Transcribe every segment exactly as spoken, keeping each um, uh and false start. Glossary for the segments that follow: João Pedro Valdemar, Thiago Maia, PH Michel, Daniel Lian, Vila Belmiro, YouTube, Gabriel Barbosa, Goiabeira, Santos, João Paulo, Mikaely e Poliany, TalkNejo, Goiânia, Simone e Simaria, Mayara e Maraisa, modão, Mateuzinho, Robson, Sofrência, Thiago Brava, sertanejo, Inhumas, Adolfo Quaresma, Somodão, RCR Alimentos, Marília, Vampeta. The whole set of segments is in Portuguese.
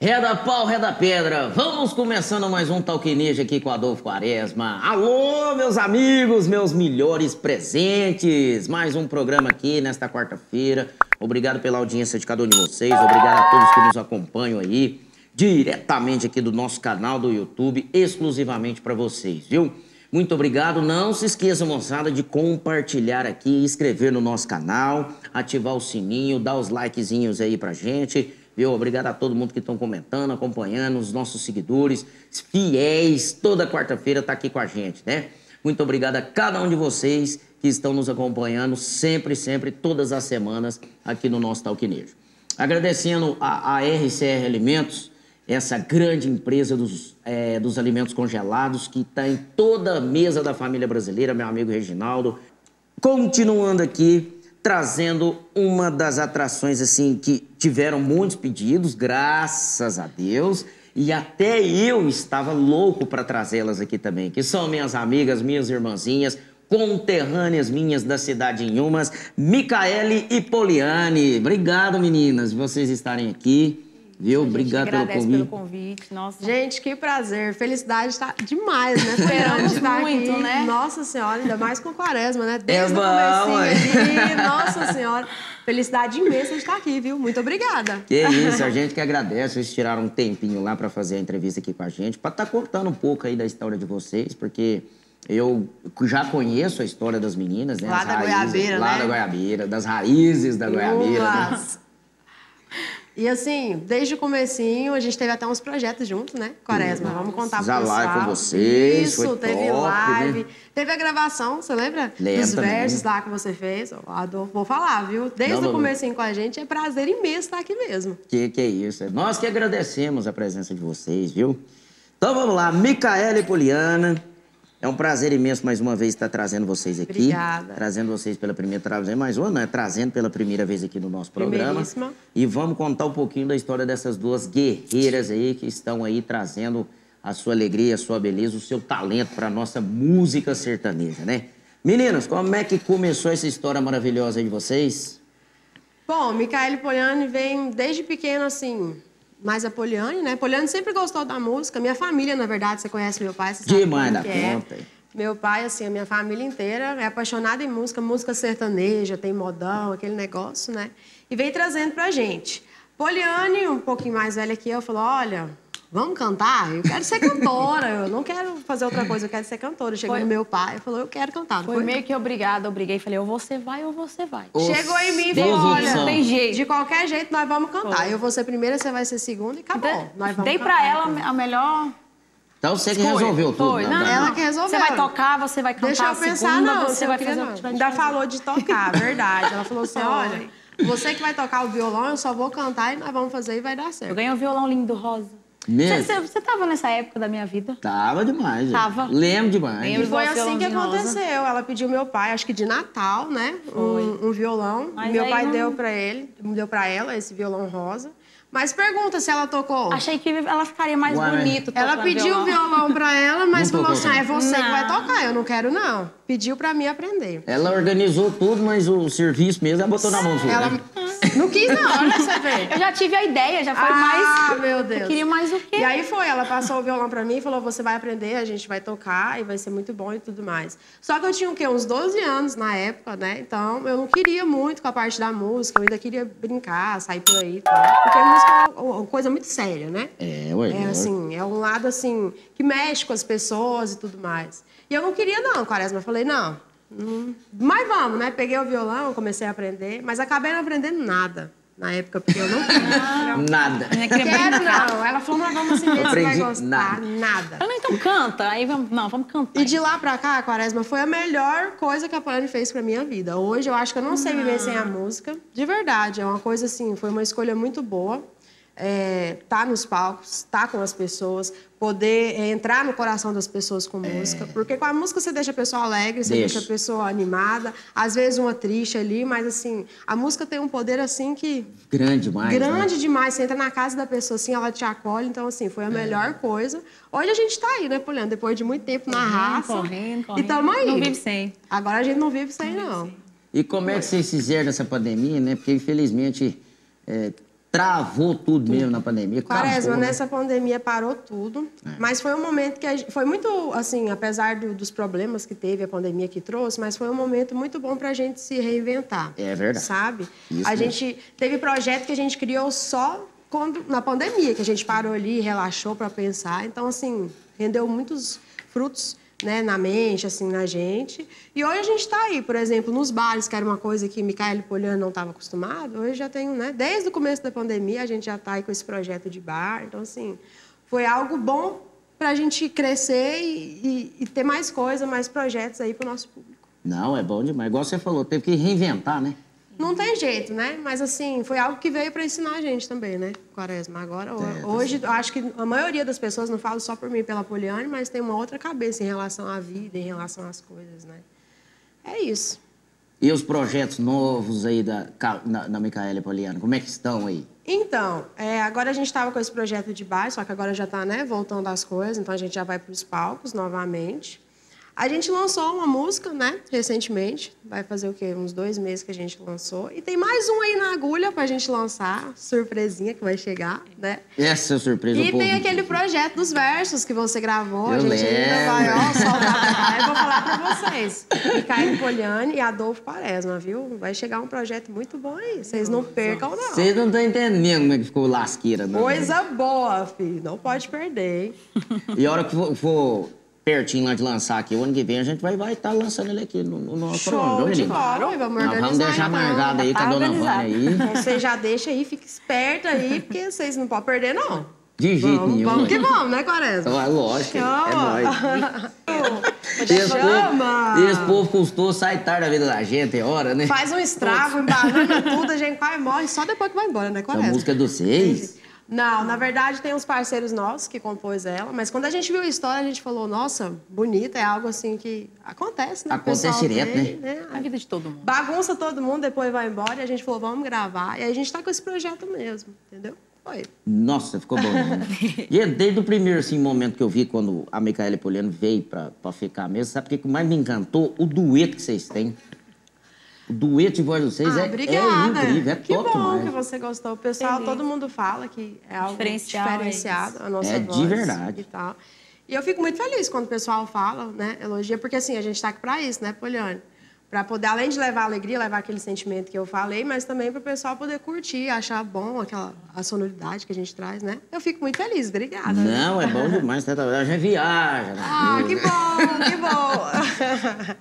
Ré da pau, ré da pedra, vamos começando mais um TalkNejo aqui com Adolfo Quaresma. Alô, meus amigos, meus melhores presentes. Mais um programa aqui nesta quarta-feira. Obrigado pela audiência de cada um de vocês. Obrigado a todos que nos acompanham aí, diretamente aqui do nosso canal do YouTube, exclusivamente para vocês, viu? Muito obrigado. Não se esqueça, moçada, de compartilhar aqui, inscrever no nosso canal, ativar o sininho, dar os likezinhos aí pra gente. Viu? Obrigado a todo mundo que estão comentando, acompanhando, os nossos seguidores fiéis, toda quarta-feira tá aqui com a gente, né? Muito obrigado a cada um de vocês que estão nos acompanhando sempre, sempre, todas as semanas aqui no nosso TalkNejo. Agradecendo a, a R C R Alimentos, essa grande empresa dos, é, dos alimentos congelados que tá em toda a mesa da família brasileira, meu amigo Reginaldo. Continuando aqui, trazendo uma das atrações assim que tiveram muitos pedidos, graças a Deus, e até eu estava louco para trazê-las aqui também, que são minhas amigas, minhas irmãzinhas, conterrâneas minhas da cidade em Umas, Mikaely e Poliany. Obrigado, meninas, por vocês estarem aqui. Viu? Obrigado pelo convite. pelo convite. Nossa. Gente, que prazer. Felicidade está demais, né? Esperamos estar muito, aqui, né? Nossa Senhora, ainda mais com Quaresma, né? Desde é o comecinho aqui, Nossa Senhora. Felicidade imensa de estar aqui, viu? Muito obrigada. Que isso, a gente que agradece. Vocês tiraram um tempinho lá para fazer a entrevista aqui com a gente, para estar tá contando um pouco aí da história de vocês, porque eu já conheço a história das meninas, né? Lá as da raízes, Goiabeira, lá né? Lá da Goiabeira, das raízes da Goiabeira. Nossa. E assim, desde o comecinho, a gente teve até uns projetos juntos, né, Quaresma? Vamos contar para vocês. Já live com vocês, isso, teve top, live. Né? Teve a gravação, você lembra? Lembra dos versos lá que você fez. Adoro, vou falar, viu? Desde não, não, o comecinho com a gente, é prazer imenso estar aqui mesmo. Que que é isso. Nós que agradecemos a presença de vocês, viu? Então vamos lá, Mikaely e Poliany. É um prazer imenso mais uma vez estar trazendo vocês aqui. Obrigada. Trazendo vocês pela primeira vez, mais uma, né? Trazendo pela primeira vez aqui no nosso programa. E vamos contar um pouquinho da história dessas duas guerreiras aí que estão aí trazendo a sua alegria, a sua beleza, o seu talento para a nossa música sertaneja, né? Meninas, como é que começou essa história maravilhosa aí de vocês? Bom, Mikaely e Poliany vem desde pequeno assim. Mas a Poliany, né? Poliany sempre gostou da música. Minha família, na verdade, você conhece meu pai, você sabe demais da conta. É. Meu pai, assim, a minha família inteira é apaixonada em música, música sertaneja, tem modão, aquele negócio, né? E vem trazendo pra gente. Poliany, um pouquinho mais velha que eu, falou, olha, vamos cantar? Eu quero ser cantora, eu não quero fazer outra coisa, eu quero ser cantora. Chegou foi... no meu pai, falou, eu quero cantar. Foi, foi meio que obrigada, obriguei, falei, ou você vai ou você vai. Nossa, chegou em mim e falou, olha, tem jeito. De qualquer jeito nós vamos cantar. Foi. Eu vou ser primeira, você vai ser segunda e acabou. De... Nós vamos Dei cantar, pra ela então. a melhor... Então você que resolveu tudo. Foi, não, não. Ela que resolveu. Você vai tocar, você vai cantar. Deixa eu pensar, segunda, não. Você vai fazer não. Ainda fazer. falou de tocar, verdade. Ela falou assim, olha, você que vai tocar o violão, eu só vou cantar e nós vamos fazer e vai dar certo. Eu ganhei um violão lindo rosa. Você, você tava nessa época da minha vida? Tava demais. Tava. Lembro demais. Lembro, e foi assim que aconteceu. Rosa. Ela pediu meu pai, acho que de Natal, né? Um, um violão. Mas meu pai não... deu pra ele, deu pra ela esse violão rosa. Mas pergunta se ela tocou. Achei que ela ficaria mais Ué, bonito. Ela pediu o violão. violão pra ela, mas não falou assim, ah, é você não. que vai tocar, eu não quero não. Pediu pra mim aprender. Ela organizou tudo, mas o serviço mesmo ela botou na mão sua. Ela... Não quis não, olha você ver. Eu já tive a ideia, já foi ah, mais... Ah, meu Deus. Eu queria mais o quê? E aí foi, ela passou o violão pra mim e falou, você vai aprender, a gente vai tocar e vai ser muito bom e tudo mais. Só que eu tinha o quê? Uns doze anos na época, né? Então eu não queria muito com a parte da música, eu ainda queria brincar, sair por aí e tal. Porque música é uma coisa muito séria, né? É, ué. É assim, é um lado assim, que mexe com as pessoas e tudo mais. E eu não queria não, Quaresma, eu falei, não... Hum. Mas vamos, né? Peguei o violão, comecei a aprender, mas acabei não aprendendo nada na época, porque eu não queria. Nada. Não quero, não. Ela falou, nós vamos assim mesmo, você vai gostar. Nada. nada. Ela, então canta, aí vamos, não, vamos cantar. E de lá pra cá, Quaresma, foi a melhor coisa que a Poliany fez pra minha vida. Hoje eu acho que eu não sei viver ah. sem a música, de verdade. É uma coisa assim, foi uma escolha muito boa. É, tá nos palcos, tá com as pessoas, poder é, entrar no coração das pessoas com música. É. Porque com a música você deixa a pessoa alegre, você deixa. deixa a pessoa animada, às vezes uma triste ali, mas assim, a música tem um poder assim que... Grande demais. Grande né? demais. Você entra na casa da pessoa assim, ela te acolhe, então assim, foi a é. melhor coisa. Hoje a gente tá aí, né, Poliany? Depois de muito tempo na raça. Correndo, correndo. E tamo aí. Não vive sem. Agora a gente não vive sem, não. Vive sem. E como é que vocês fizeram nessa pandemia, né? Porque infelizmente... É... Travou tudo, tudo mesmo na pandemia. Quaresma, nessa né? pandemia parou tudo. É. Mas foi um momento que... A gente, foi muito, assim, apesar do, dos problemas que teve, a pandemia que trouxe, mas foi um momento muito bom pra gente se reinventar. É verdade. Sabe? Isso a mesmo. Gente teve projeto que a gente criou só quando, na pandemia, que a gente parou ali, relaxou pra pensar. Então, assim, rendeu muitos frutos... Né, na mente, assim, na gente. E hoje a gente está aí, por exemplo, nos bares, que era uma coisa que Mikaely e Poliany não estava acostumado. Hoje já tem, né? Desde o começo da pandemia, a gente já está aí com esse projeto de bar. Então, assim, foi algo bom para a gente crescer e, e, e ter mais coisa, mais projetos aí para o nosso público. Não, é bom demais. Igual você falou, teve que reinventar, né? Não tem jeito, né? Mas, assim, foi algo que veio para ensinar a gente também, né? Quaresma, agora, é, hoje, eu acho que a maioria das pessoas, não falo só por mim e pela Poliany, mas tem uma outra cabeça em relação à vida, em relação às coisas, né? É isso. E os projetos novos aí da, na, na Mikaely e Poliany, como é que estão aí? Então, é, agora a gente estava com esse projeto de baile, só que agora já está, né, voltando às coisas, então a gente já vai para os palcos novamente. A gente lançou uma música, né, recentemente, vai fazer o quê? Uns dois meses que a gente lançou. E tem mais um aí na agulha pra gente lançar, surpresinha que vai chegar, né? Essa é surpresa. E tem aquele projeto dos versos que você gravou, a gente ainda vai, ó, soltar. Eu vou falar pra vocês, Mikaely e Poliany e Adolfo Quaresma, viu? Vai chegar um projeto muito bom aí, vocês não percam não. Vocês não estão entendendo como é que ficou lasqueira, não. Coisa boa, filho, não pode perder, hein? E a hora que for... for... pertinho lá de lançar aqui. O ano que vem a gente vai vai estar tá lançando ele aqui no, no nosso programa. De bola, vamos, Nós vamos deixar então, marcado aí tá com a dona Vânia aí. Então, você já deixa aí, fica esperto aí, porque vocês não podem perder, não. De jeito vamos, nenhum. Vamos que vamos, né, Quaresma? Então, é lógico, chama. É nóis. Esse povo, esse povo custou, sai tarde da vida da gente, é hora, né? Faz um estrago, embanana tudo, a gente vai e morre só depois que vai embora, né, Quaresma? A música dos seis. Não, na verdade tem uns parceiros nossos que compôs ela, mas quando a gente viu a história, a gente falou, nossa, bonita, é algo assim que acontece, né? Acontece direto, tem, né? né? A vida de todo mundo. Bagunça todo mundo, depois vai embora, e a gente falou, vamos gravar, e aí a gente tá com esse projeto mesmo, entendeu? Foi. Nossa, ficou bom. Né? E desde o primeiro, assim, momento que eu vi, quando a Mikaely e Poliany veio pra, pra ficar mesmo, sabe o que mais me encantou? O dueto que vocês têm. O dueto de voz de vocês ah, é, é incrível, é que top Que bom demais. Que você gostou. O pessoal, Entendi. todo mundo fala que é algo diferenciado, é a nossa é voz. É, de verdade. E tal. E eu fico muito feliz quando o pessoal fala, né, elogia, porque assim, a gente tá aqui pra isso, né, Poliany? Pra poder, além de levar alegria, levar aquele sentimento que eu falei, mas também pro pessoal poder curtir, achar bom aquela a sonoridade que a gente traz, né? Eu fico muito feliz, obrigada. Não, né? É bom demais, né? A gente viaja. Ah, que bom, que bom.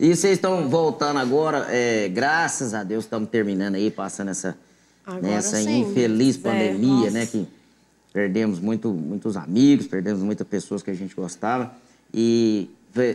E vocês estão voltando agora, é, graças a Deus, estamos terminando aí, passando essa, né, essa infeliz pandemia, é, né? Que perdemos muito, muitos amigos, perdemos muitas pessoas que a gente gostava. E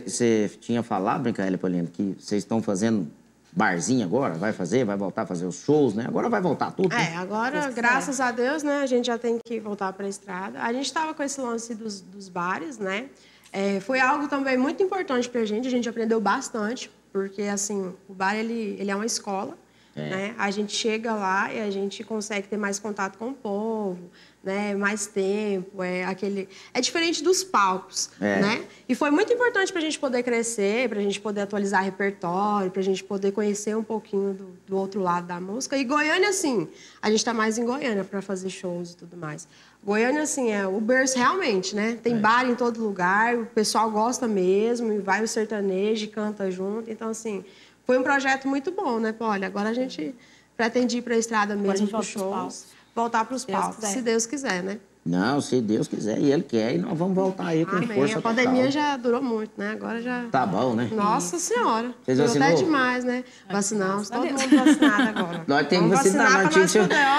você tinha falado, Mikaely e Poliany, que vocês estão fazendo barzinho agora, vai fazer, vai voltar a fazer os shows, né? Agora vai voltar tudo. É, né? Agora, graças a Deus, né? A gente já tem que voltar para a estrada. A gente estava com esse lance dos, dos bares, né? É, foi algo também muito importante pra gente, a gente aprendeu bastante, porque, assim, o bar, ele, ele é uma escola, é. né? A gente chega lá e a gente consegue ter mais contato com o povo, né? Mais tempo, é aquele... É diferente dos palcos, é. né? E foi muito importante pra gente poder crescer, pra gente poder atualizar repertório, pra gente poder conhecer um pouquinho do, do outro lado da música. E Goiânia, assim, a gente tá mais em Goiânia pra fazer shows e tudo mais. Goiânia, assim, é o berço realmente, né? Tem é. bar em todo lugar, o pessoal gosta mesmo, e vai o sertanejo e canta junto. Então, assim, foi um projeto muito bom, né, Poli? Agora a gente pretende ir para a estrada mesmo, para os shows, voltar para os palcos, se Deus quiser, né? Não, se Deus quiser, e Ele quer, e nós vamos voltar aí com Amém. força. A pandemia total. já durou muito, né? Agora já... Tá bom, né? Nossa Senhora. Vocês vacinou? Até demais, né? Vacinamos, todo mundo vacinado agora. Nós temos que vacinar,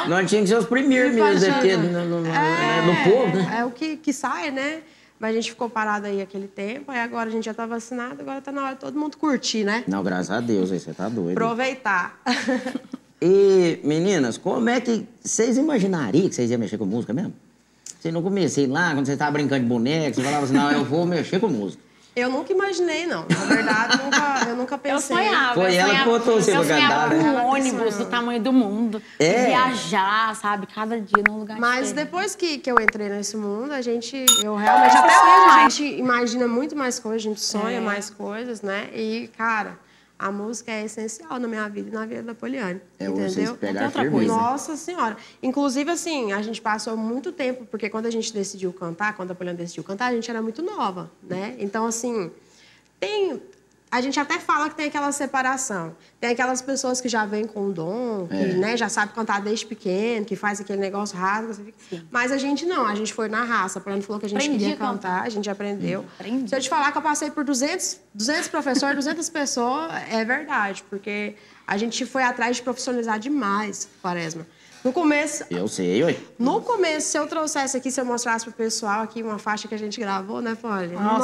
nós tínhamos que ser os primeiros mesmo, porque no, no, no, é, no povo, né? É o que, que sai, né? Mas a gente ficou parado aí aquele tempo, aí agora a gente já tá vacinado, agora tá na hora de todo mundo curtir, né? Não, graças a Deus, aí você tá doido. Aproveitar. E, meninas, como é que... Vocês imaginariam que vocês iam mexer com música mesmo? Você não comecei lá, quando você estava brincando de boneco, você falava assim, não, eu vou mexer com música. Eu nunca imaginei, não. Na verdade, nunca, eu nunca pensei. Eu sonhava. Foi eu ela que botou você pra cantar, né? Um ônibus do tamanho do mundo. É. Viajar, sabe? Cada dia num lugar Mas diferente. depois que, que eu entrei nesse mundo, a gente... Eu realmente... Até hoje a gente imagina muito mais coisas, a gente sonha é. mais coisas, né? E, cara... A música é essencial na minha vida e na vida da Poliany, é, entendeu? Pegar outra coisa. Nossa Senhora. Inclusive, assim, a gente passou muito tempo, porque quando a gente decidiu cantar, quando a Poliany decidiu cantar, a gente era muito nova, né? Então, assim, tem... A gente até fala que tem aquela separação. Tem aquelas pessoas que já vêm com o dom, que é. né, já sabe cantar desde pequeno, que faz aquele negócio rasga. Fica... Mas a gente não, a gente foi na raça. A Poliany falou que a gente Aprendi queria a cantar. cantar, a gente aprendeu. Aprendi. Se eu te falar que eu passei por duzentos, duzentos professores, duzentas pessoas, é verdade, porque a gente foi atrás de profissionalizar demais, Quaresma. No começo... Eu sei, oi. No começo, se eu trouxesse aqui, se eu mostrasse pro pessoal aqui uma faixa que a gente gravou, né, Poli? Nossa,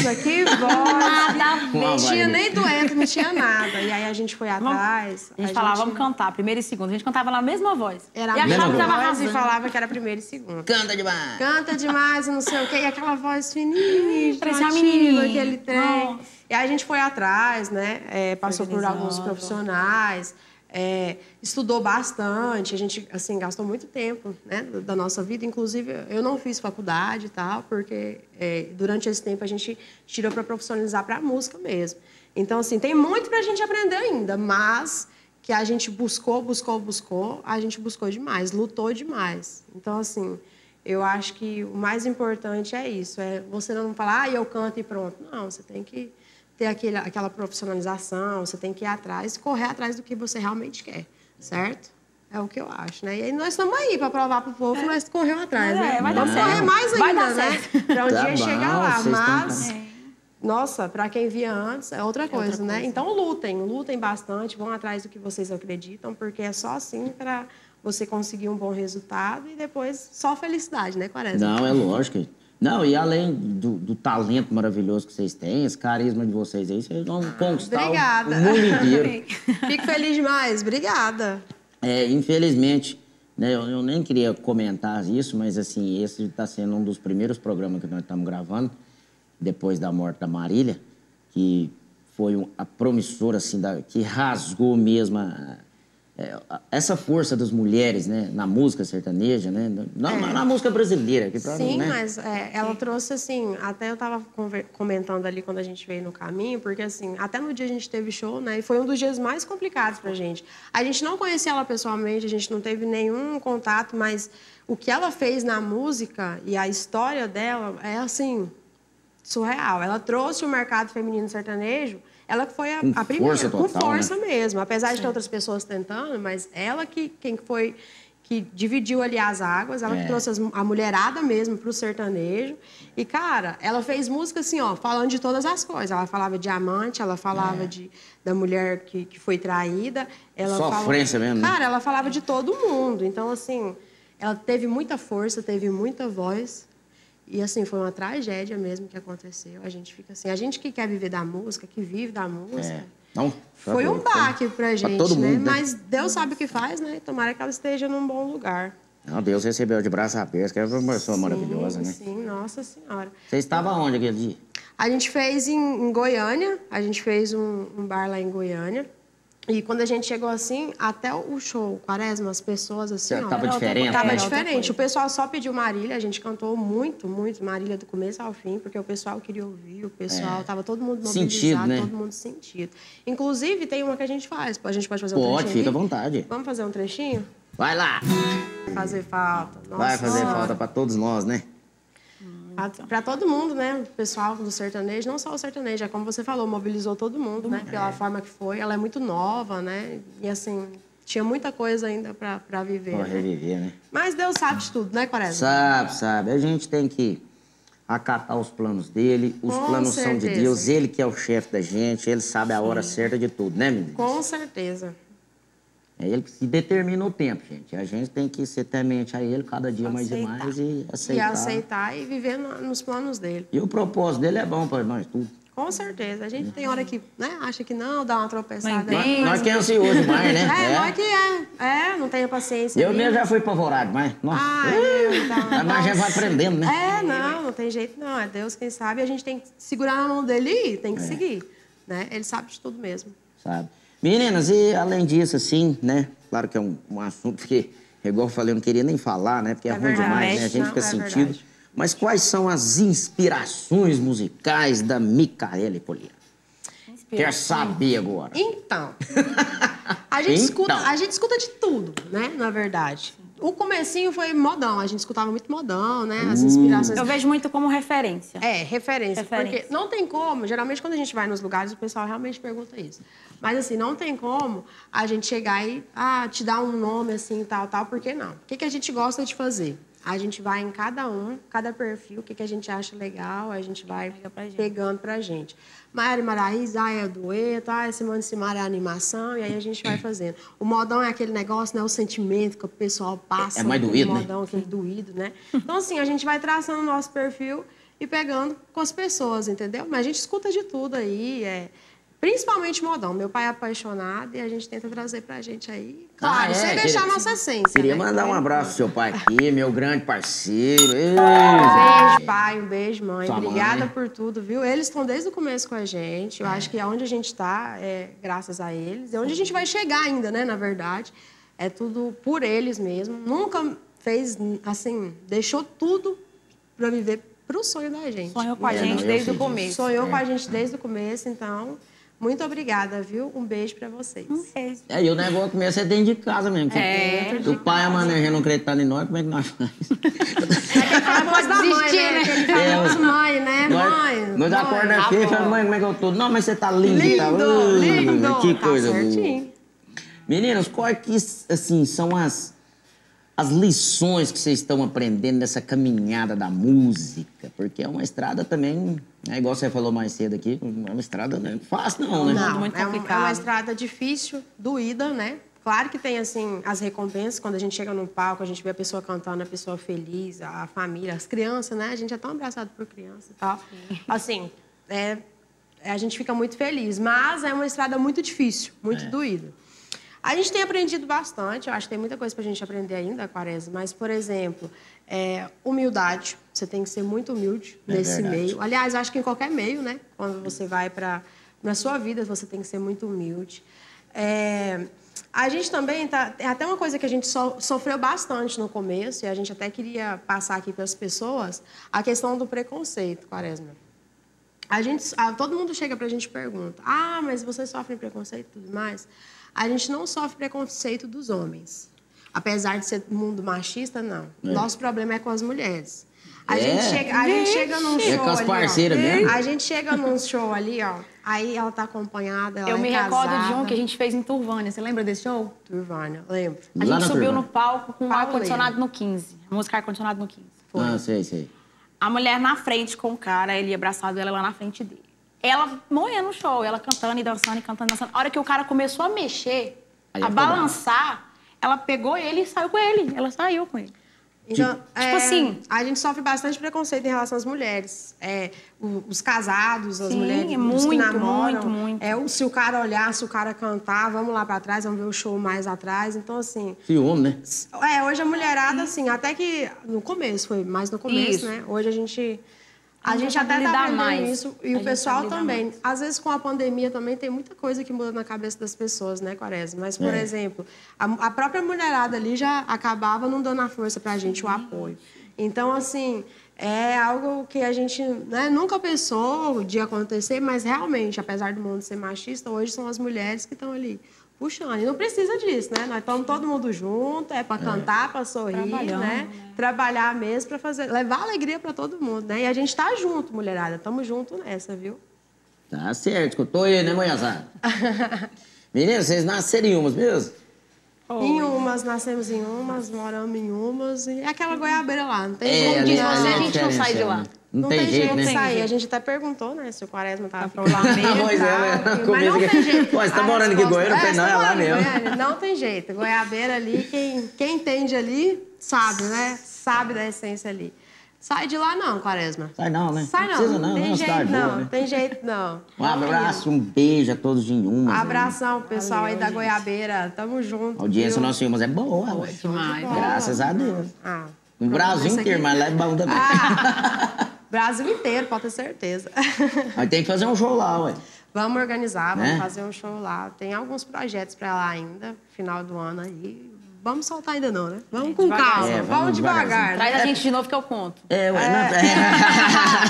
Nossa que voz! Nada Não tinha nem doente, não tinha nada. E aí a gente foi atrás... A gente a falava, gente... vamos cantar, primeira e segunda. A gente cantava na mesma voz. Era a mesma voz, voz e falava que era primeira e segunda. Canta demais! Canta demais, não sei o quê. E aquela voz fininha, parecia uma menina, aquele trem. E aí a gente foi atrás, né? É, passou por alguns profissionais... É, estudou bastante, a gente, assim, gastou muito tempo, né, da nossa vida. Inclusive, eu não fiz faculdade e tal, porque é, durante esse tempo a gente tirou para profissionalizar para a música mesmo. Então, assim, tem muito para a gente aprender ainda, mas que a gente buscou, buscou, buscou, a gente buscou demais, lutou demais. Então, assim, eu acho que o mais importante é isso, é você não falar, ah, eu canto e pronto. Não, você tem que... ter aquele, aquela profissionalização, você tem que ir atrás, correr atrás do que você realmente quer, certo? É o que eu acho, né? E aí nós estamos aí para provar para o povo, é. nós corremos atrás, é, né? Vai Vamos dar correr certo. mais vai ainda, né? Para um tá dia bom, chegar lá, mas... Estão... Nossa, para quem via antes, é outra coisa, é outra né? Coisa. Então lutem, lutem bastante, vão atrás do que vocês acreditam, porque é só assim para você conseguir um bom resultado e depois só felicidade, né, Quaresma? Não, é lógico. Não, e além do, do talento maravilhoso que vocês têm, esse carisma de vocês aí, vocês vão conquistar Obrigada. o mundo inteiro. Fico feliz demais. Obrigada. É, infelizmente, né, eu, eu nem queria comentar isso, mas assim, esse está sendo um dos primeiros programas que nós estamos gravando, depois da morte da Marília, que foi um, a promissora, assim, da, que rasgou mesmo a... essa força das mulheres, né, na música sertaneja, né, na, é. na música brasileira. Que pra, Sim, né? mas é, ela Sim. trouxe, assim, até eu estava comentando ali quando a gente veio no caminho, porque, assim, até no dia a gente teve show, né, e foi um dos dias mais complicados pra gente. A gente não conhecia ela pessoalmente, a gente não teve nenhum contato, mas o que ela fez na música e a história dela é, assim, surreal. Ela trouxe o mercado feminino sertanejo. Ela que foi a, a primeira, total, com força né? mesmo. Apesar de ter outras pessoas tentando, mas ela que quem foi que dividiu ali as águas, ela é. que trouxe as, a mulherada mesmo pro sertanejo. E, cara, ela fez música assim, ó, falando de todas as coisas. Ela falava de amante, ela falava é. de, da mulher que, que foi traída. Ela Sofrência falava, mesmo. Cara, ela falava de todo mundo. Então, assim, ela teve muita força, teve muita voz. E, assim, foi uma tragédia mesmo que aconteceu. A gente fica assim... A gente que quer viver da música, que vive da música... É. Não, foi um baque pra gente, pra todo mundo, né? né? Mas Deus sabe o que faz, né? Tomara que ela esteja num bom lugar. Não, Deus recebeu de braço aberto, que é uma pessoa sim, maravilhosa, né? Sim, Nossa Senhora. Você estava onde aquele dia? A gente fez em, em Goiânia. A gente fez um, um bar lá em Goiânia. E quando a gente chegou assim, até o show, Quaresma, as pessoas assim... Ó, tava diferente. Tava é, diferente. O pessoal só pediu Marília, a gente cantou muito, muito Marília do começo ao fim, porque o pessoal queria ouvir, o pessoal... É. Tava todo mundo mobilizado, sentido, né? todo mundo sentido. Inclusive, tem uma que a gente faz. A gente pode fazer um pode, trechinho Pode, fica aqui? à vontade. Vamos fazer um trechinho? Vai lá! Fazer falta. Nossa. Vai fazer falta pra todos nós, né? Para todo mundo, né? O pessoal do sertanejo, não só o sertanejo, é como você falou, mobilizou todo mundo, né? Pela é. forma que foi. Ela é muito nova, né? E assim, tinha muita coisa ainda para viver. Para né? reviver, né? Mas Deus sabe de tudo, né, Quaresma? Sabe, sabe. A gente tem que acatar os planos dele, os Com planos certeza. são de Deus, ele que é o chefe da gente, ele sabe a Sim. hora certa de tudo, né, menina? Com certeza. É ele que se determina o tempo, gente. A gente tem que ser temente a ele cada dia mais e mais e aceitar. E aceitar e viver no, nos planos dele. E o propósito dele é bom para nós tudo. Com certeza. A gente é. tem hora que né, acha que não, dá uma tropeçada. Mas, aí, nós mas... que é ansioso demais, né? É, é, nós que é. É, não tenho paciência. Eu mesmo já fui apavorado, mas... Nossa. Ah, é, então, mas a gente vai aprendendo, né? É, não, não tem jeito não. É Deus quem sabe. A gente tem que segurar na mão dele e ir, tem que é. seguir. Né? Ele sabe de tudo mesmo. Sabe. Meninas, e além disso, assim, né? Claro que é um, um assunto que, igual eu falei, eu não queria nem falar, né? Porque é, é ruim verdade, demais, né? A gente não, fica é sentido. Verdade. Mas quais são as inspirações musicais da Mikaely e Poliany? Quer saber agora. Então, a gente, então. Escuta, a gente escuta de tudo, né, na verdade. O comecinho foi modão, a gente escutava muito modão, né, as inspirações. Eu vejo muito como referência. É, referência, referência, porque não tem como, geralmente quando a gente vai nos lugares, o pessoal realmente pergunta isso. Mas assim, não tem como a gente chegar e, ah, te dar um nome assim, tal, tal, por que não? O que, que a gente gosta de fazer? A gente vai em cada um, cada perfil, o que, que a gente acha legal, a gente vai pra gente. pegando pra gente. Mayara e Maraisa, ah, é dueto, ah, é Simone e Simaria, é animação, e aí a gente vai fazendo. O modão é aquele negócio, né, o sentimento que o pessoal passa. É mais doído, né? O modão, aquele doído, né? Então, assim, a gente vai traçando o nosso perfil e pegando com as pessoas, entendeu? Mas a gente escuta de tudo aí, é... Principalmente modão. Meu pai é apaixonado e a gente tenta trazer pra gente aí. Claro, ah, é, sem queria, deixar a nossa essência. Queria né? mandar um abraço pro seu pai aqui, meu grande parceiro. Ei, um beijo, pai, um beijo, mãe. Sua Obrigada mãe. por tudo, viu? Eles estão desde o começo com a gente. Eu é. acho que onde a gente tá é graças a eles. É onde a gente vai chegar ainda, né? Na verdade, é tudo por eles mesmo. Nunca fez, assim, deixou tudo pra viver pro sonho da gente. Sonhou com a é, gente não, desde o começo. Sonhou é. com a gente desde o começo, então... Muito obrigada, viu? Um beijo pra vocês. Um beijo. É, e o negócio começa é dentro de casa mesmo. É, é, o pai e a mãe já não acreditando em nós, como é que nós fazemos? É famoso da mãe, né? Aquele famoso mãe, né? Mãe, nós acordamos aqui e falamos, mãe, como é que eu tô? Não, mas você tá linda. Lindo, tá... Uh, lindo. Que coisa tá certinho. Boa. Meninas, quais que, assim, são as, as lições que vocês estão aprendendo nessa caminhada da música? Porque é uma estrada também... É igual você falou mais cedo aqui, é uma estrada não é fácil não, né? Não, muito complicado. É uma estrada difícil, doída, né? Claro que tem, assim, as recompensas. Quando a gente chega num palco, a gente vê a pessoa cantando, a pessoa feliz, a família, as crianças, né? A gente é tão abraçado por criança e tal. Sim. Assim, é, a gente fica muito feliz, mas é uma estrada muito difícil, muito é. doída. A gente tem aprendido bastante, eu acho que tem muita coisa pra gente aprender ainda, Quaresma, mas, por exemplo, é, humildade, você tem que ser muito humilde é nesse verdade. meio. Aliás, eu acho que em qualquer meio, né? Quando você vai pra, na sua vida, você tem que ser muito humilde. É, a gente também tá... É até uma coisa que a gente so, sofreu bastante no começo, e a gente até queria passar aqui pras pessoas, a questão do preconceito, Quaresma. A gente, a, todo mundo chega pra gente e pergunta, ah, mas vocês sofrem preconceito e tudo mais? A gente não sofre preconceito dos homens. Apesar de ser mundo machista, não. É. Nosso problema é com as mulheres. A, é. gente, chega, a gente chega num show. É com as parceiras ali, mesmo? A gente chega num show ali, ó. Aí ela tá acompanhada, ela Eu é me casada. recordo de um que a gente fez em Turvânia. Você lembra desse show? Turvânia, lembro. A Lá gente subiu Turvânia. no palco com ar-condicionado no quinze. A música ar-condicionado no quinze. Foi. Ah, sei, sei. A mulher na frente com o cara, ele abraçado, ela lá na frente dele. Ela morreu no show, ela cantando e dançando e cantando e dançando. A hora que o cara começou a mexer, Aí a balançar, ela pegou ele e saiu com ele. Ela saiu com ele. Então, tipo, é, tipo assim... A gente sofre bastante preconceito em relação às mulheres. É, os casados, as sim, mulheres é muito, os que namoram. Muito, muito, é, o, se o cara olhar, se o cara cantar, vamos lá pra trás, vamos ver o show mais atrás. Então, assim... Ciúme, né? É, hoje a mulherada, assim, até que... No começo, foi mais no começo, Isso. né? Hoje a gente... A, a gente, gente até tá aprendendo isso, e a o pessoal também. Mais. Às vezes, com a pandemia também, tem muita coisa que muda na cabeça das pessoas, né, Quaresma? Mas, por é. exemplo, a, a própria mulherada ali já acabava não dando a força pra gente, o apoio. Então, assim, é algo que a gente né, nunca pensou de acontecer, mas realmente, apesar do mundo ser machista, hoje são as mulheres que estão ali puxando. E não precisa disso, né? Nós estamos todo mundo junto, é para cantar, é. para sorrir, né? Trabalhar mesmo para fazer, levar alegria para todo mundo, né? E a gente tá junto, mulherada. Estamos junto nessa, viu? Tá certo. Escutou aí, né, manhãzada? Meninas, vocês nasceram em umas mesmo? Oh. Em umas, nascemos em umas, moramos em umas. E é aquela Goiabeira lá, não tem é, como dizer, a gente não sai de lá. Não, não tem, tem jeito, jeito de sair. Jeito. A gente até perguntou, né, se o Quaresma tava pra lá mesmo. Pois é, mas não tem jeito. Pô, você tá morando aqui em Goiânia, é, não é lá mesmo. Goiânia, não tem jeito. Goiabeira ali, quem, quem entende ali, sabe, né? Sabe da essência ali. Sai de lá não, Quaresma. Sai não, né? Sai não. Não, não, tem, não, jeito, não, boa, não. Né? Tem jeito não. Um abraço, um beijo a todos de Inhumas. Um abração, né? pessoal Valeu, aí da gente. Goiabeira. Tamo junto. A audiência nossa Inhumas é boa, boa demais. Graças a Deus. Ah, no Brasil inteiro, mas lá é bom também. Brasil inteiro, pode ter certeza. Aí tem que fazer um show lá, ué. Vamos organizar, vamos né? fazer um show lá. Tem alguns projetos pra lá ainda, final do ano aí. vamos soltar ainda não, né? Vamos é, com calma, é, vamos, vamos devagar. devagar né? Traz a gente de novo que eu conto. É, ué, é.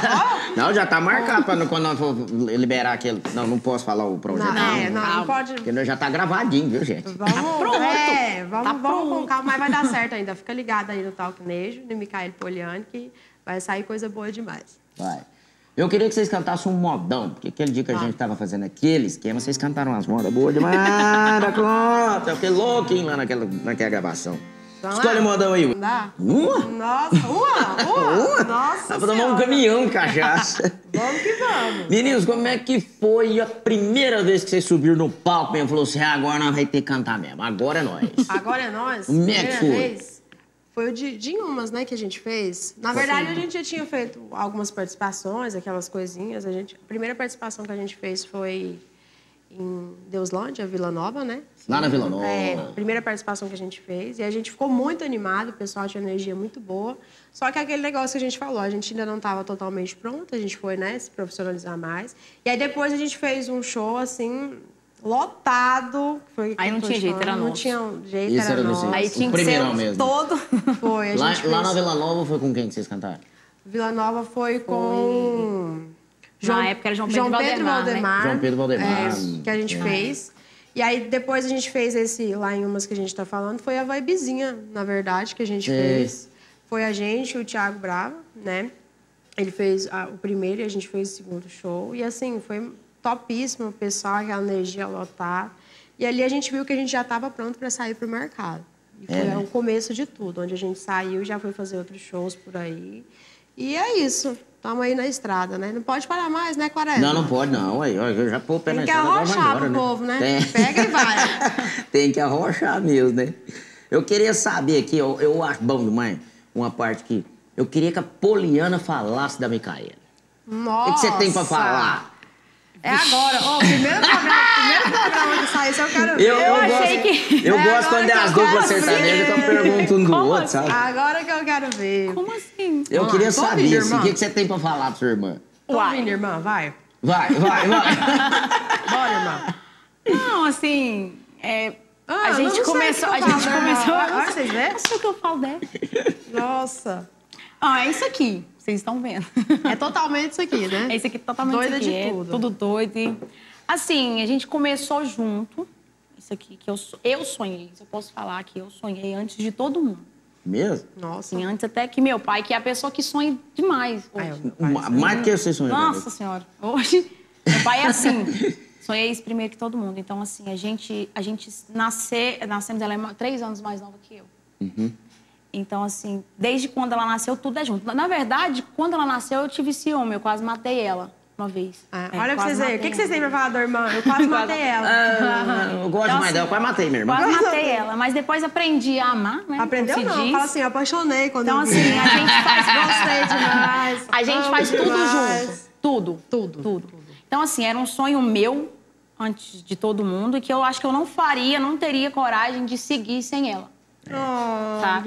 Não, é. não, já tá marcado pra não, quando nós for liberar aquele... Não, não posso falar o projeto. Não, é, não, não pode... Porque já tá gravadinho, viu, gente? Vamos, tá pronto. É, vamos, tá vamos pronto. com calma, mas vai dar certo ainda. Fica ligado aí no TalkNejo, no Mikaely e Poliany, que vai sair coisa boa demais. Vai. Eu queria que vocês cantassem um modão, porque aquele dia que a ah. gente tava fazendo aquele esquema, vocês cantaram umas modas boas demais da conta. Eu fiquei louquinho lá naquela, naquela gravação. Vamos Escolhe lá. um modão aí. Dá. Uma? Nossa, uma, uma. uma? Nossa Dá pra tomar um caminhão de cachaça. Vamos que vamos. Meninos, como é que foi a primeira vez que vocês subiram no palco e falou assim, ah, agora nós vamos ter que cantar mesmo, agora é nós. Agora é nós? Como é que foi? Vez? Foi o de, de umas, né, que a gente fez. Na verdade, a gente já tinha feito algumas participações, aquelas coisinhas. A, gente, a primeira participação que a gente fez foi em Deuslândia, Vila Nova, né? Lá na Vila Nova. É, a primeira participação que a gente fez. E a gente ficou muito animado, o pessoal tinha energia muito boa. Só que aquele negócio que a gente falou, a gente ainda não estava totalmente pronta, a gente foi, né, se profissionalizar mais. E aí depois a gente fez um show, assim... lotado. Foi aí não tinha jeito, era nosso. Não tinha jeito, Isso era nosso. Aí tinha que ser mesmo. todo. Foi, a gente lá, fez... lá na Vila Nova foi com quem que vocês cantaram? Vila Nova foi com... Foi... João... Na época era João Pedro, João Pedro Valdemar, Valdemar né? João Pedro Valdemar. É, que a gente é. fez. E aí depois a gente fez esse, lá em umas que a gente tá falando, foi a Vibezinha, na verdade, que a gente é. fez. Foi a gente, o Thiago Brava, né? Ele fez a, o primeiro e a gente fez o segundo show. E assim, foi... topíssimo, o pessoal, aquela energia lotada. E ali a gente viu que a gente já estava pronto para sair para o mercado. E foi é. o começo de tudo, onde a gente saiu, já foi fazer outros shows por aí. E é isso, estamos aí na estrada, né? Não pode parar mais, né, Quaresma? Não, não pode, não. Aí, eu já pôr o pé na estrada. Tem que arrochar pro povo, né? Tem. Pega e vai. Tem que arrochar mesmo, né? Eu queria saber aqui, eu, eu acho bom demais, uma parte que eu queria que a Poliana falasse da Mikaely. Nossa! O que você tem para falar? É agora. Ô, oh, primeiro programa, primeiro programa que saiu, eu quero ver. Eu, eu, eu achei gosto, que... Eu é gosto quando é as duplas sertanejas, então pergunto um do Como outro, sabe? Agora que eu quero ver. Como assim? Eu Vamos queria lá, saber, vindo, assim, o que, que você tem pra falar pra sua irmã? Vai, irmã, vai. Vai, vai, vai. Bora, irmã. Não, assim, é... Ah, a gente começou... A gente começou... Agora vocês veem? Não sei o que eu falo dela. Nossa. Ah, é isso aqui. Vocês estão vendo. É totalmente isso aqui, né? É isso aqui, totalmente doida isso aqui. Doida de tudo. É tudo doido. E... Assim, a gente começou junto. Isso aqui que eu, eu sonhei. Eu posso falar que eu sonhei antes de todo mundo. Mesmo? Nossa. Assim, antes até que meu pai, que é a pessoa que sonha demais. Hoje. Ai, pai, Ma assim, mais do que você sonhou. Nossa Senhora. Hoje, meu pai é assim. Sonhei isso primeiro que todo mundo. Então, assim, a gente, a gente nasce, nascemos, ela é três anos mais nova que eu. Uhum. Então, assim, desde quando ela nasceu, tudo é junto. Na verdade, quando ela nasceu, eu tive ciúme. Eu quase matei ela uma vez. Ah, é, olha pra vocês aí. O que, que vocês têm pra falar da irmã? Eu quase matei ela. Ah, eu gosto então, mais assim, dela. Eu quase matei minha irmã. Quase matei ela. Mas depois aprendi a amar, né? Aprendeu não. Diz. Fala assim, eu apaixonei quando então, eu vi. Então, assim, a gente faz... Gostei demais. A gente faz tudo demais. junto. Tudo. Tudo. Tudo. Então, assim, era um sonho meu, antes de todo mundo, e que eu acho que eu não faria, não teria coragem de seguir sem ela. É. Oh, tá?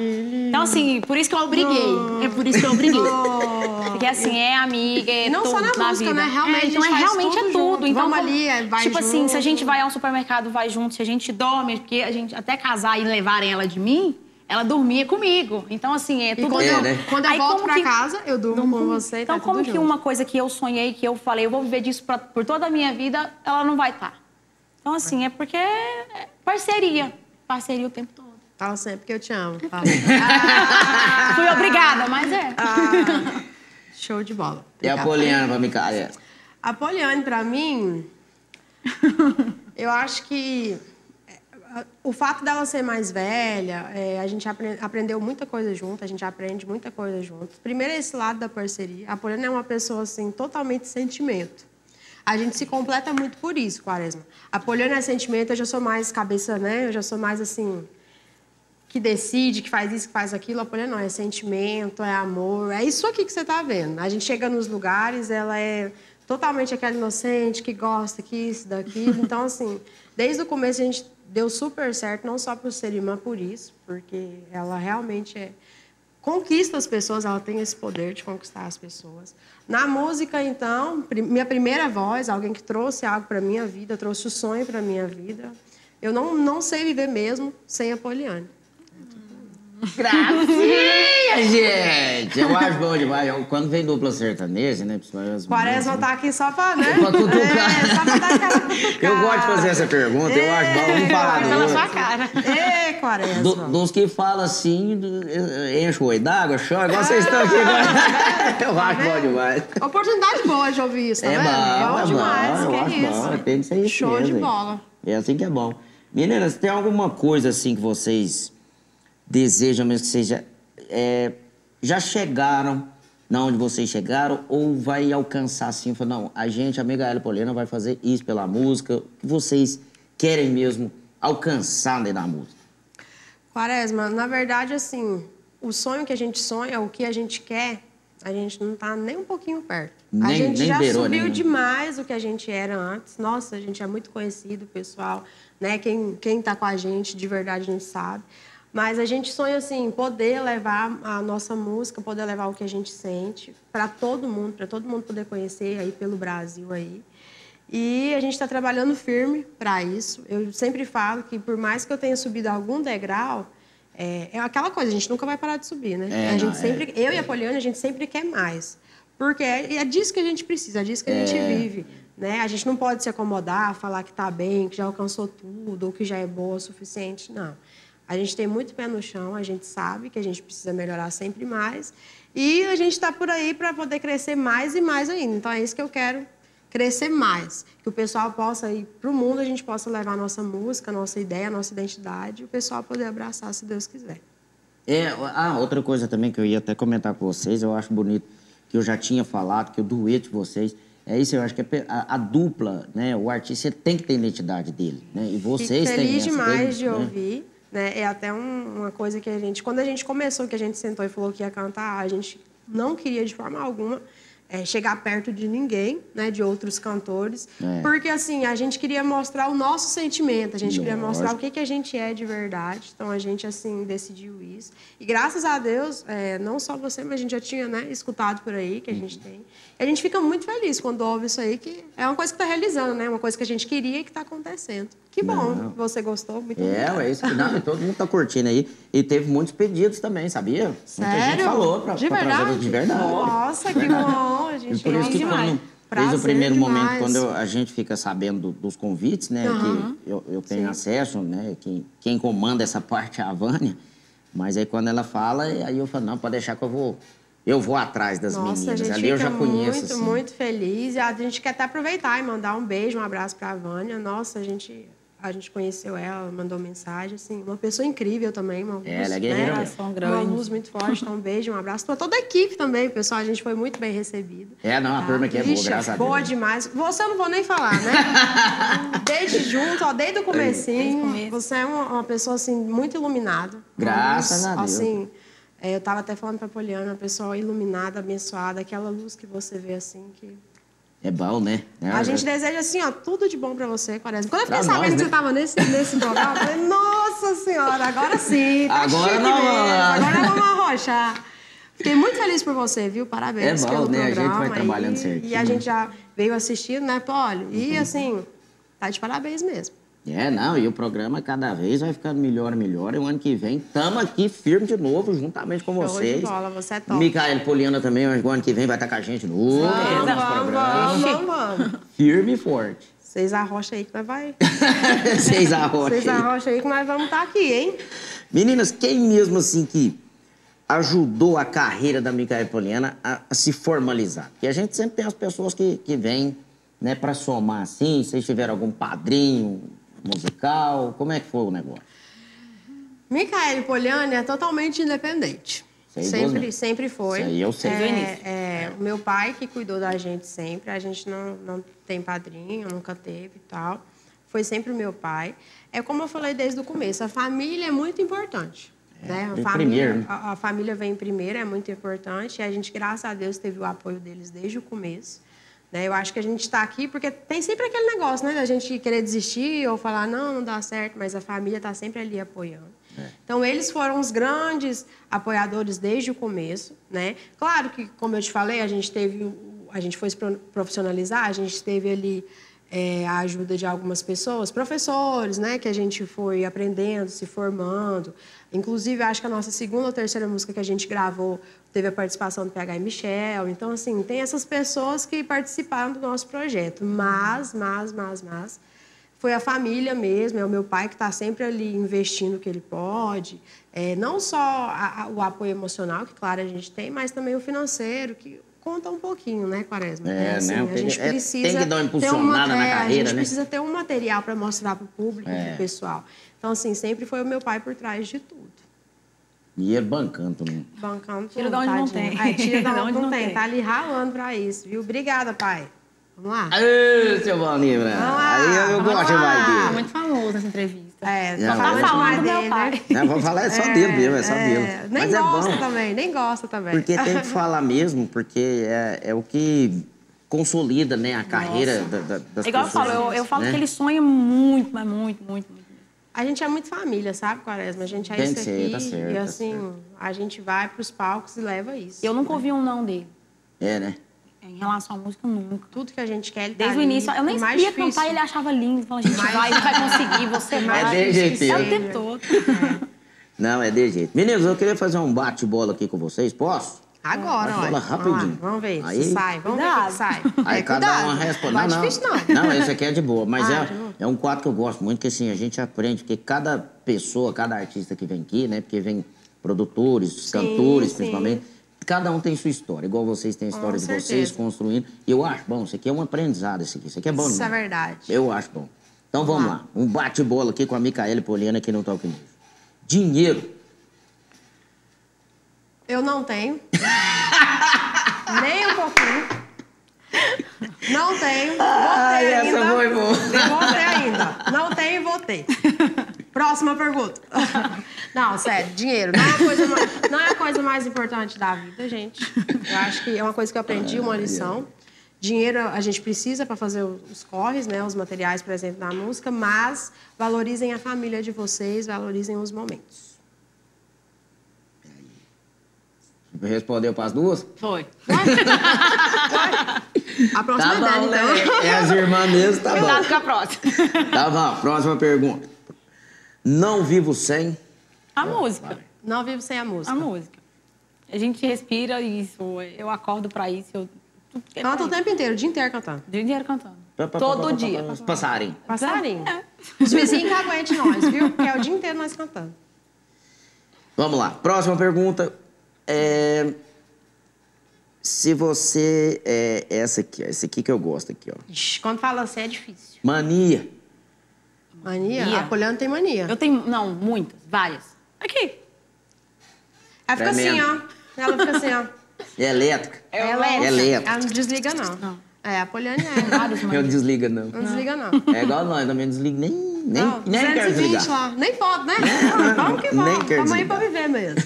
Então, assim, por isso que eu obriguei. Oh. É por isso que eu obriguei. Oh. Porque, assim, é amiga, é Não tudo só na, na música, vida. né? Realmente, é, então, é, realmente tudo é tudo. Junto. Então, Vamos como, ali, vai Tipo junto. assim, se a gente vai ao supermercado, vai junto. Se a gente dorme, porque a gente até casar e levarem ela de mim, ela dormia comigo. Então, assim, é tudo... E quando é, eu, né? quando eu Aí, volto pra que, casa, eu durmo, durmo com você. Então, tá como que junto. uma coisa que eu sonhei, que eu falei, eu vou viver disso pra, por toda a minha vida, ela não vai estar. Tá. Então, assim, é porque é parceria. Parceria o tempo todo. Fala sempre que eu te amo. Fala. Ah, fui obrigada, mas é. Ah, show de bola. Obrigada. E a Poliany pra Mikaely? A Poliany, pra mim, eu acho que o fato dela ser mais velha, é, a gente aprend, aprendeu muita coisa junto, a gente aprende muita coisa junto. Primeiro é esse lado da parceria. A Poliany é uma pessoa, assim, totalmente sentimento. A gente se completa muito por isso, Quaresma. A Poliany é sentimento, eu já sou mais cabeça, né? Eu já sou mais, assim... que decide, que faz isso, que faz aquilo. A Poliany não, é sentimento, é amor, é isso aqui que você tá vendo. A gente chega nos lugares, ela é totalmente aquela inocente, que gosta, que isso, daquilo. Então, assim, desde o começo a gente deu super certo, não só por ser irmã, por isso, porque ela realmente é... conquista as pessoas, ela tem esse poder de conquistar as pessoas. Na música, então, minha primeira voz, alguém que trouxe algo pra minha vida, trouxe o sonho pra minha vida. Eu não, não sei viver mesmo sem a Poliany. Gracinha, gente! Eu acho bom demais. Quando vem dupla sertaneja, né? Quaresma tá aqui só pra, né? Pra cutucar. É, só pra dar aquela cutucada. Eu gosto de fazer essa pergunta, eu acho bom. Vamos falar do outro. Sua cara. Ê, Quaresma. Do, dos que falam assim, enche o oi d'água, chora, igual vocês estão aqui agora. Eu acho bom demais. Oportunidade boa de ouvir isso, tá vendo? É bom demais, que é isso. Tem que ser isso. Show de bola. É assim que é bom. Meninas, tem alguma coisa assim que vocês desejam mesmo que seja... É, já chegaram na onde vocês chegaram ou vai alcançar assim? Não, a gente, a Mikaely e Poliany, vai fazer isso pela música. O que vocês querem mesmo alcançar dentro da música? Quaresma, na verdade, assim, o sonho que a gente sonha, o que a gente quer, a gente não tá nem um pouquinho perto. Nem, a gente nem já beirou, subiu nem... demais o que a gente era antes. Nossa, a gente é muito conhecido, pessoal, né? Quem, quem tá com a gente de verdade não sabe. Mas a gente sonha, assim, poder levar a nossa música, poder levar o que a gente sente para todo mundo, para todo mundo poder conhecer aí pelo Brasil aí. E a gente está trabalhando firme para isso. Eu sempre falo que por mais que eu tenha subido algum degrau, é, é aquela coisa, a gente nunca vai parar de subir, né? É, a gente não, sempre, é, eu é. e a Poliany, a gente sempre quer mais. Porque é, é disso que a gente precisa, é disso que a gente é. vive. Né? A gente não pode se acomodar, falar que tá bem, que já alcançou tudo, ou que já é boa o suficiente, não. A gente tem muito pé no chão, a gente sabe que a gente precisa melhorar sempre mais. E a gente está por aí para poder crescer mais e mais ainda. Então, é isso que eu quero, crescer mais. Que o pessoal possa ir para o mundo, a gente possa levar a nossa música, a nossa ideia, a nossa identidade, e o pessoal poder abraçar, se Deus quiser. É, ah, outra coisa também que eu ia até comentar com vocês, eu acho bonito, que eu já tinha falado, que eu dueto de vocês. É isso, eu acho que a, a dupla, né, o artista tem que ter a identidade dele. Né? E vocês têm. Feliz demais de ouvir. Né? É até um, uma coisa que a gente... Quando a gente começou, que a gente sentou e falou que ia cantar, a gente não queria, de forma alguma, é, chegar perto de ninguém, né? De outros cantores. É. Porque, assim, a gente queria mostrar o nosso sentimento, a gente não, queria mostrar lógico. o que, que a gente é de verdade. Então, a gente, assim, decidiu isso. E, graças a Deus, é, não só você, mas a gente já tinha, né, escutado por aí, que a gente tem. E a gente fica muito feliz quando ouve isso aí, que é uma coisa que está realizando, né? Uma coisa que a gente queria e que está acontecendo. Que bom, não. você gostou, muito É, obrigado. é isso que dá, todo mundo tá curtindo aí. E teve muitos pedidos também, sabia? Sério? Muita gente falou pra, de pra trazer de verdade. Nossa, que bom, a gente por isso que quando, desde o primeiro demais. momento, quando eu, a gente fica sabendo dos convites, né? Uhum. Que eu, eu tenho Sim. acesso, né? Quem, quem comanda essa parte é a Vânia. Mas aí quando ela fala, aí eu falo, não, pode deixar que eu vou... Eu vou atrás das Nossa, meninas, a gente ali fica eu já conheço. muito, assim. muito feliz. A gente quer até aproveitar e mandar um beijo, um abraço pra Vânia. Nossa, a gente... A gente conheceu ela, mandou mensagem, assim, uma pessoa incrível também, uma luz, é, ela é guerreira, né? Uma luz muito forte, então um beijo, um abraço para toda a equipe também, pessoal, a gente foi muito bem recebida. É, não, tá? A turma aqui é boa, graças a Deus. Boa demais, você eu não vou nem falar, né? Desde junto, ó, desde o comecinho, você é uma, uma pessoa, assim, muito iluminada. Graças luz, a Deus. Assim, é, eu tava até falando para a Poliany, uma pessoa iluminada, abençoada, aquela luz que você vê, assim, que... É bom, né? É, a gente é. deseja, assim, ó, tudo de bom pra você, Quaresma. Quando eu fiquei sabendo que né? você tava nesse, nesse programa, eu falei, nossa senhora, agora sim, tá agora chique não, mesmo, agora vamos arrochar. Fiquei muito feliz por você, viu? Parabéns é bom, pelo né? programa. A gente vai trabalhando e, certinho. E a gente já veio assistindo, né, Poli? E, uhum. assim, tá de parabéns mesmo. É, não, e o programa cada vez vai ficando melhor e melhor. E o ano que vem, tamo aqui firme de novo, juntamente com Show vocês. De bola, você é top. Mikaely e Poliany também, mas o ano que vem vai estar com a gente de novo. Vamos, vamos, vamos, vamos. Firme e forte. Vocês arrocham aí que nós vai... Vocês arrocham aí. Vocês arrocham aí que nós vamos estar aqui, hein? Meninas, quem mesmo assim que ajudou a carreira da Mikaely e Poliany a, a se formalizar? Porque a gente sempre tem as pessoas que, que vêm, né, pra somar assim, vocês tiveram algum padrinho... musical, como é que foi o negócio? Mikaely e Poliany é totalmente independente. Sei sempre, Deus, sempre foi. Isso aí eu sei. É, início. É, é. O meu pai que cuidou da gente sempre, a gente não, não tem padrinho, nunca teve e tal. Foi sempre o meu pai. É como eu falei desde o começo, a família é muito importante. É, né? A, família, a, a família vem primeiro, é muito importante. E a gente, graças a Deus, teve o apoio deles desde o começo. Eu acho que a gente está aqui porque tem sempre aquele negócio, né? Da gente querer desistir ou falar, não, não dá certo, mas a família está sempre ali apoiando. É. Então, eles foram os grandes apoiadores desde o começo, né? Claro que, como eu te falei, a gente teve... A gente foi se profissionalizar, a gente teve ali é, a ajuda de algumas pessoas, professores, né, que a gente foi aprendendo, se formando. Inclusive, acho que a nossa segunda ou terceira música que a gente gravou teve a participação do P H Michel. Então, assim, tem essas pessoas que participaram do nosso projeto. Mas, mas, mas, mas... foi a família mesmo, é o meu pai que está sempre ali investindo o que ele pode. É, não só a, a, o apoio emocional, que claro a gente tem, mas também o financeiro, que conta um pouquinho, né, Quaresma? É, é assim, né? A gente é, precisa tem que dar uma impulsionada uma, na é, carreira, né? A gente né? precisa ter um material para mostrar para o público, é. para o pessoal. Então, assim, sempre foi o meu pai por trás de tudo. E ele bancando também. Bancando tudo. Tira de onde não tem. Ai, tira de onde não tem. Tá ali ralando para isso, viu? Obrigada, pai. Vamos lá? Aê, seu Valnir, né? Aí eu gosto mais dele. Muito famoso essa entrevista. É, não, vou falar mais dele, né? Não, vou falar é só é, dele mesmo, é só é. dele. Nem Mas gosta é bom, também, nem gosta também. Porque tem que falar mesmo, porque é, é o que consolida, né, a carreira da, da, das é igual pessoas. Igual eu falo, eu, eu falo né? que ele sonha muito, mas muito, muito, muito. A gente é muito família, sabe, Quaresma? A gente é tem isso ser, aqui tá certo, e assim, tá certo. a gente vai pros palcos e leva isso. Eu nunca ouvi um não dele. É, né? Em relação à música, nunca. Tudo que a gente quer, ele tá Desde ali, o início, eu nem sabia cantar, ele achava lindo. Falava, a gente mais... vai, ele vai conseguir, você vai. É de jeito. É o tempo todo. É. Não, é de jeito. Meninos, eu queria fazer um bate-bola aqui com vocês. Posso? Agora, olha. Rapidinho. Vamos, vamos ver aí... se sai. Vamos Cuidado. ver se sai. Aí é, cada cuidado. uma responde. Não, não. Difícil, não. não, esse aqui é de boa. Mas ah, é, é um quadro que eu gosto muito, que assim, a gente aprende, porque cada pessoa, cada artista que vem aqui, né? Porque vem produtores, sim, cantores, sim. principalmente... Cada um tem sua história, igual vocês têm a história de vocês, construindo. E eu acho bom, isso aqui é um aprendizado, isso aqui. Isso aqui é bom, não? Isso é verdade. Eu acho bom. Então vamos lá. Um bate-bola aqui com a Mikaely e Poliany aqui no TalkNejo. Dinheiro. Eu não tenho. Nem um pouquinho. Não tenho. Votei Ai, ainda. Essa foi boa. Votei ainda. Não tenho e votei. Próxima pergunta. Não, sério, dinheiro. Não é, a coisa mais, não é a coisa mais importante da vida, gente. Eu acho que é uma coisa que eu aprendi, uma lição. Dinheiro a gente precisa para fazer os corres, né? Os materiais presentes na música, mas valorizem a família de vocês, valorizem os momentos. Respondeu para as duas? Foi. Foi. A próxima tá bom, é dela, então. É as irmãs mesmo, tá Cuidado bom. com a próxima. Tá bom, próxima pergunta. Não vivo sem... A música. Não vivo sem a música. A música. A gente respira isso, eu acordo pra isso, eu... Canta o tempo inteiro, o dia inteiro cantando. O dia inteiro cantando. Todo dia. Os passarinhos. Passarinho. Os vizinhos que aguentem nós, viu? Porque é o dia inteiro nós cantando. Vamos lá. Próxima pergunta. É... Se você... É essa aqui, essa aqui que eu gosto aqui, ó. Ixi, quando fala assim é difícil. Mania. Mania? mania? A Poliany tem mania. Eu tenho, não, muitas, várias. Aqui. Ela fica Tremendo. assim, ó. Ela fica assim, ó. É elétrica. É elétrica. É elétrica. Ela não desliga, não. não. É, a Poliany é várias manias. Eu não desliga, não. Não desliga, não. É igual nós, também não desliga nem... nem não, nem quero desligar. lá. Nem pode, né? Vamos que vamos. Vamos aí pra viver mesmo.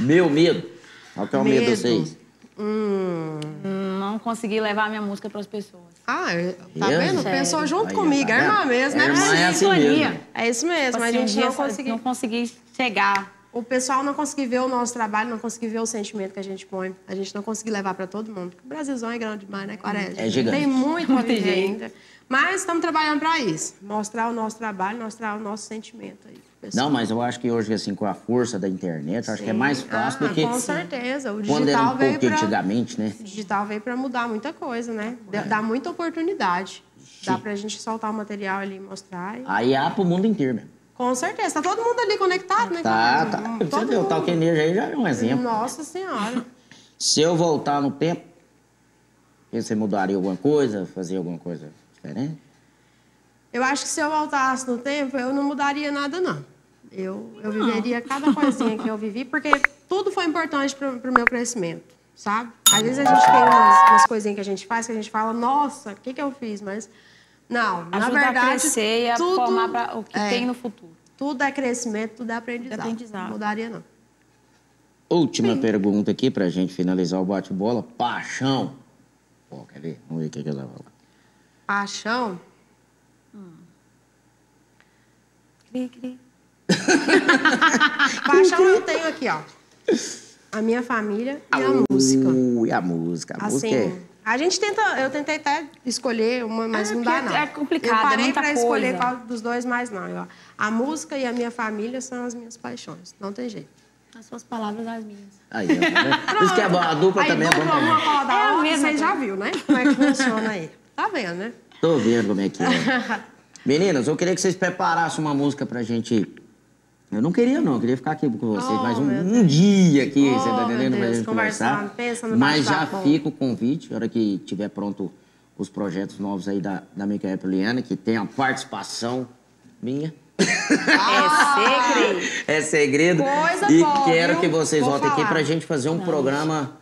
Meu medo. Qual que é o medo de vocês? Hum... Não consegui levar a minha música para as pessoas. Ah, eu, tá Deus vendo? Sério. Pensou junto Aí, comigo, tá é irmã mesmo, né? Irmã é, assim mesmo. é isso mesmo, mas a gente não conseguiu. Não consegui chegar. O pessoal não conseguiu ver o nosso trabalho, não conseguiu ver o sentimento que a gente põe. A gente não conseguiu levar para todo mundo. O Brasilzão é grande demais, né, Quaresma? É gigante. Tem muito, muita gente. Mas estamos trabalhando para isso. Mostrar o nosso trabalho, mostrar o nosso sentimento aí. Não, mas eu acho que hoje, assim, com a força da internet, acho Sim. que é mais fácil ah, do que... com certeza. O digital Quando era um veio pouco pra... antigamente, né? O digital veio para mudar muita coisa, né? É. Dá muita oportunidade. Sim. Dá pra gente soltar o material ali e mostrar. E... Aí há pro mundo inteiro mesmo. Com certeza. Tá todo mundo ali conectado, né? Tá, tá. Todo Você mundo. Viu, o TalkNejo aí já é um exemplo. Nossa Senhora. Se eu voltar no tempo, você mudaria alguma coisa? Fazia alguma coisa diferente? Eu acho que se eu voltasse no tempo, eu não mudaria nada, não. Eu, eu viveria cada coisinha que eu vivi, porque tudo foi importante pro, pro meu crescimento, sabe? Às vezes a gente tem umas, umas coisinhas que a gente faz, que a gente fala, nossa, o que que eu fiz? Mas, não, na Ajuda verdade... a crescer e a tudo, formar pra o que é, tem no futuro. Tudo é crescimento, tudo é aprendizado. É aprendizado. Não mudaria, não. Última Sim. pergunta aqui, pra gente finalizar o bate-bola. Paixão. Pô, quer ver? Vamos ver o que que ela vai falar. Paixão? Hum. Cri, cri. Paixão eu tenho aqui, ó. A minha família e a música. Ui, a música. A assim, música é... A gente tenta, eu tentei até escolher uma, mas ah, não dá, não. É complicado, eu parei é para escolher qual dos dois, mas não. Eu, a música e a minha família são as minhas paixões, não tem jeito. As suas palavras, as minhas. Aí, ó, né? Por isso que é bom, a dupla aí, também dupla, é bom. Uma palavra da é outra, você já viu, né? Como é que funciona aí. Tá vendo, né? Tô vendo como é que é. Meninas, eu queria que vocês preparassem uma música pra gente... Eu não queria, não. Eu queria ficar aqui com vocês. Oh, mas um, um dia aqui, oh, você tá entendendo? Pra gente conversar. Pensa no mas já bom. Fica o convite, na hora que tiver pronto os projetos novos aí da, da Mikaely e Poliany, que tem a participação minha. Ah, é segredo. É segredo. Coisa e boa, quero viu? Que vocês voltem aqui pra gente fazer um não, programa...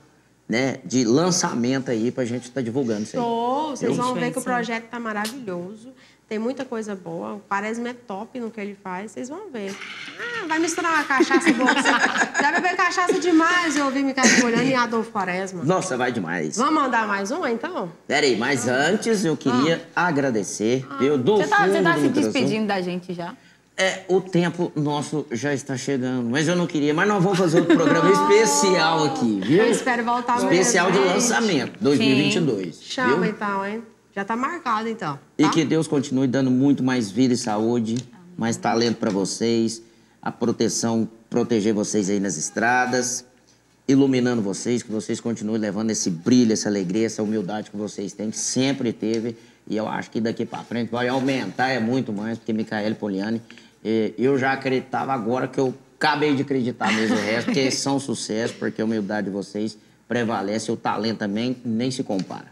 Né, de lançamento aí pra gente estar tá divulgando isso aí. Show! Vocês vão ver que o projeto tá maravilhoso, tem muita coisa boa, o Quaresma é top no que ele faz, vocês vão ver. Ah, vai misturar uma cachaça boa. Já bebeu cachaça demais, eu ouvi Mikaely e Poliany e Adolfo Quaresma. Nossa, vai demais. Vamos mandar mais um, então? Peraí, mas ah. antes eu queria ah. agradecer. Ah. Eu dou você tá, fundo você tá se despedindo da gente já? É, o tempo nosso já está chegando, mas eu não queria, mas nós vamos fazer um programa especial aqui, viu? Eu espero voltar mesmo. Especial de lançamento, dois mil e vinte e dois. Sim. Chama então, hein? Já tá marcado então. Tá? E que Deus continue dando muito mais vida e saúde, amém. Mais talento para vocês, a proteção, proteger vocês aí nas estradas, iluminando vocês, que vocês continuem levando esse brilho, essa alegria, essa humildade que vocês têm, que sempre teve, e eu acho que daqui para frente vai aumentar, é muito mais, porque Mikaely e Poliany... Eu já acreditava agora que eu acabei de acreditar mesmo o resto, porque são sucesso, porque a humildade de vocês prevalece, o talento também nem se compara.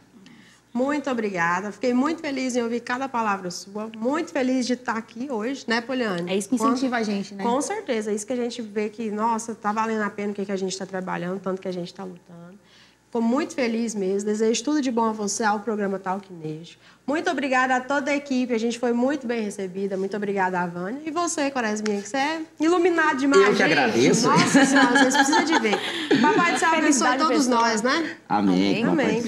Muito obrigada, fiquei muito feliz em ouvir cada palavra sua, muito feliz de estar aqui hoje, né, Poliany? É isso que incentiva com, a gente, né? Com certeza, é isso que a gente vê que, nossa, tá valendo a pena o que, que a gente tá trabalhando, tanto que a gente tá lutando. Fico muito feliz mesmo, desejo tudo de bom a você, ao programa TalkNejo. Muito obrigada a toda a equipe, a gente foi muito bem recebida, muito obrigada a Vânia. E você, Quaresminha, que você é iluminado demais. Eu que agradeço. Nossa Senhora, vocês precisam de ver. Papai do Céu abençoe todos nós, né? Amém. Amém.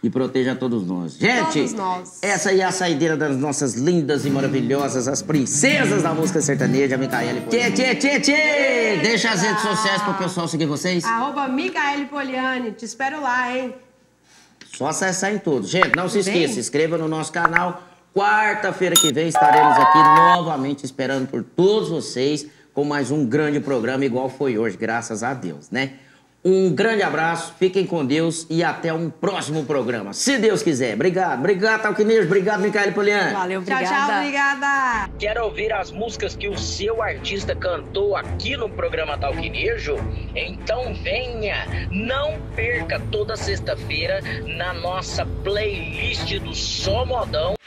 E proteja todos nós. Gente, todos nós. Essa aí é a saideira das nossas lindas e maravilhosas, as princesas da música sertaneja, a Mikaely e Poliany. Tchê, tchê, tchê, tchê! Deixa as redes sociais pro pessoal seguir vocês. Arroba Mikaely e Poliany. Te espero lá, hein? Só acessar em todos. Gente, não se esqueça, se inscreva no nosso canal. Quarta-feira que vem estaremos aqui novamente esperando por todos vocês com mais um grande programa igual foi hoje, graças a Deus, né? Um grande abraço, fiquem com Deus e até um próximo programa, se Deus quiser. Obrigado, obrigado, TalkNejo, obrigado, Mikaely e Poliany. Valeu, obrigada. Tchau, tchau, obrigada. Quer ouvir as músicas que o seu artista cantou aqui no programa TalkNejo? Então venha, não perca toda sexta-feira na nossa playlist do Somodão.